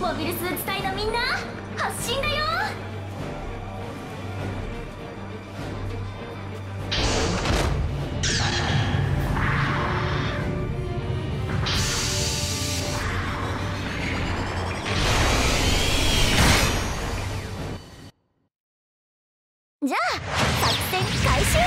モビルスーツ隊のみんな発進だよ。じゃあ作戦開始。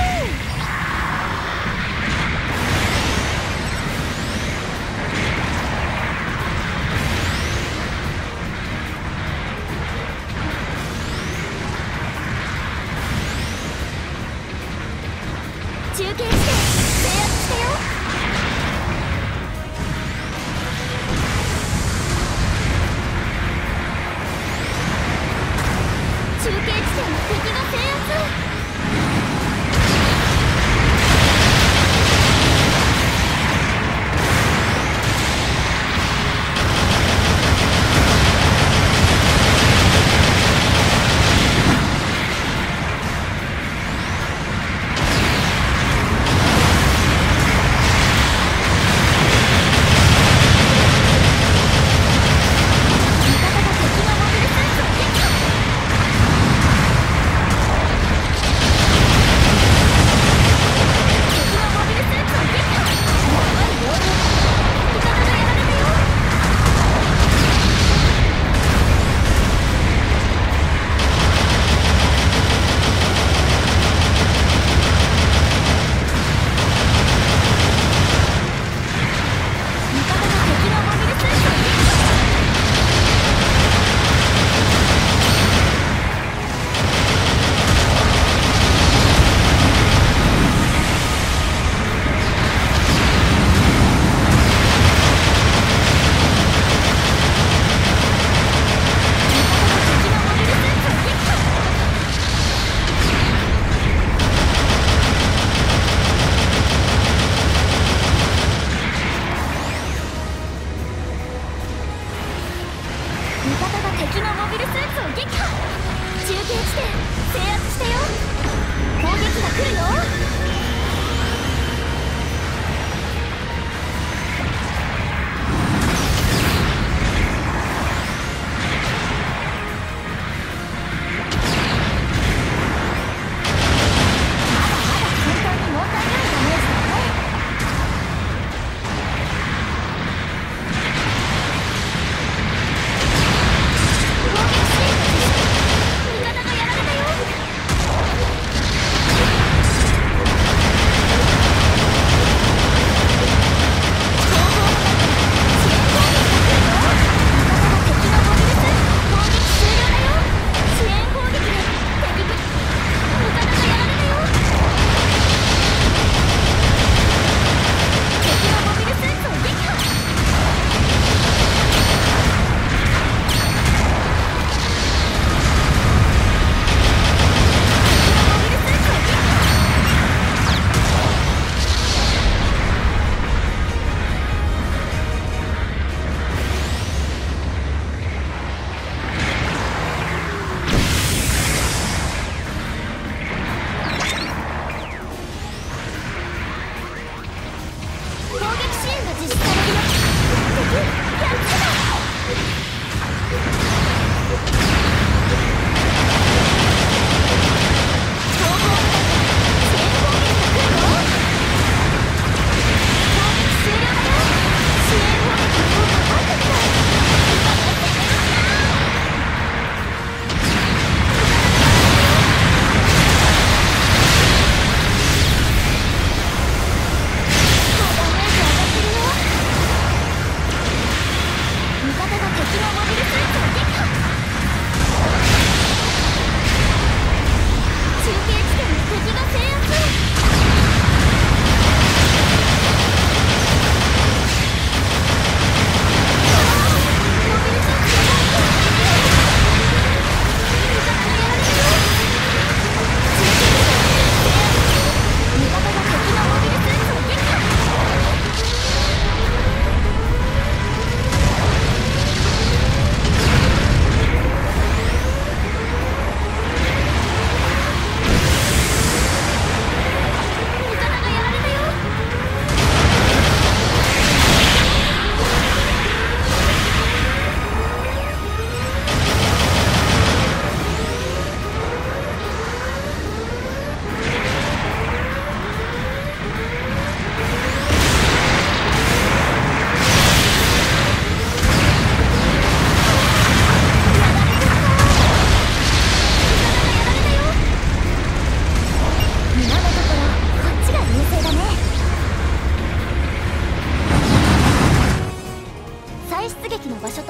中継して制圧したよ。中継地点の敵が制圧。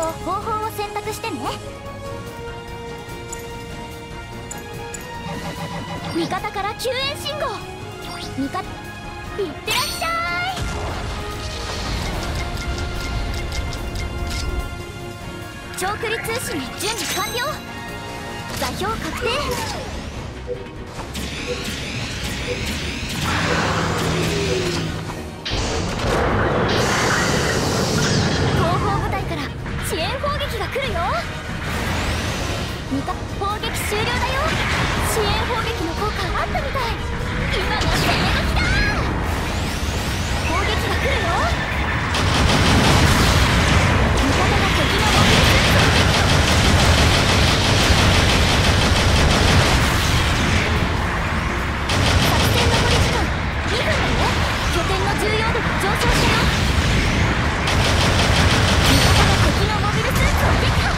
と方法を選択してね。味方から救援信号。味方、いってらっしゃい。長距離通信準備完了。座標確定。後方部隊から支援砲撃が来るよ。味方、砲撃終了だよ。支援砲撃の効果あったみたい。今の攻撃だ。砲撃が来るよ。味方が敵の目標を撃つ。作戦残り時間2分だよ。拠点の重要度が上昇したよ。味方が敵のモビルスーツを撃破。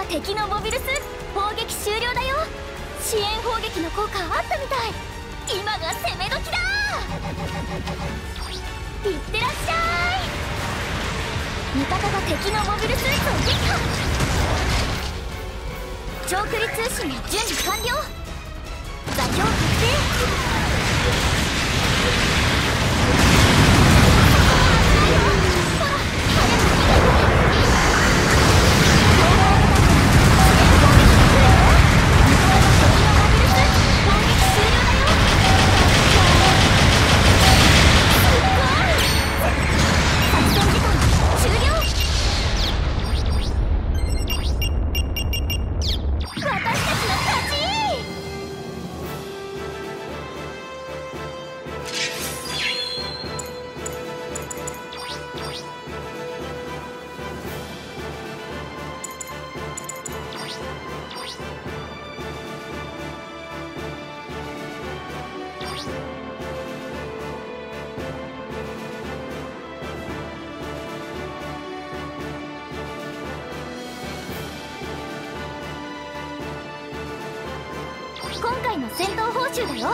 敵のモビルス砲撃終了だよ。支援砲撃の効果あったみたい。今が攻め時だ。いってらっしゃい。味方が敵のモビルスーツを撃破。長距離通信の準備完了。座標確定。今回の戦闘報酬だよ。